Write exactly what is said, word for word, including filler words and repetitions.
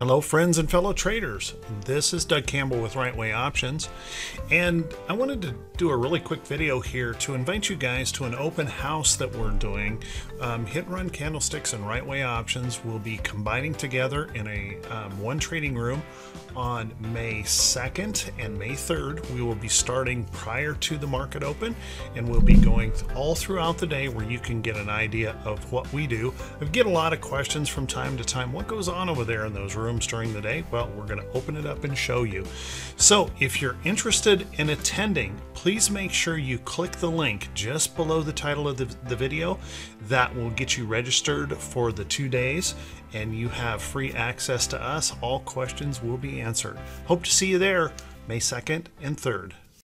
Hello friends and fellow traders, this is Doug Campbell with Right Way Options, and I wanted to do a really quick video here to invite you guys to an open house that we're doing. Um, Hit and Run Candlesticks and Right Way Options will be combining together in a um, one trading room on May second and May third. We will be starting prior to the market open, and we'll be going all throughout the day where you can get an idea of what we do. I get a lot of questions from time to time, what goes on over there in those rooms? rooms during the day? Well, we're going to open it up and show you. So if you're interested in attending, please make sure you click the link just below the title of the, the video. That will get you registered for the two days and you have free access to us. All questions will be answered. Hope to see you there May second and third.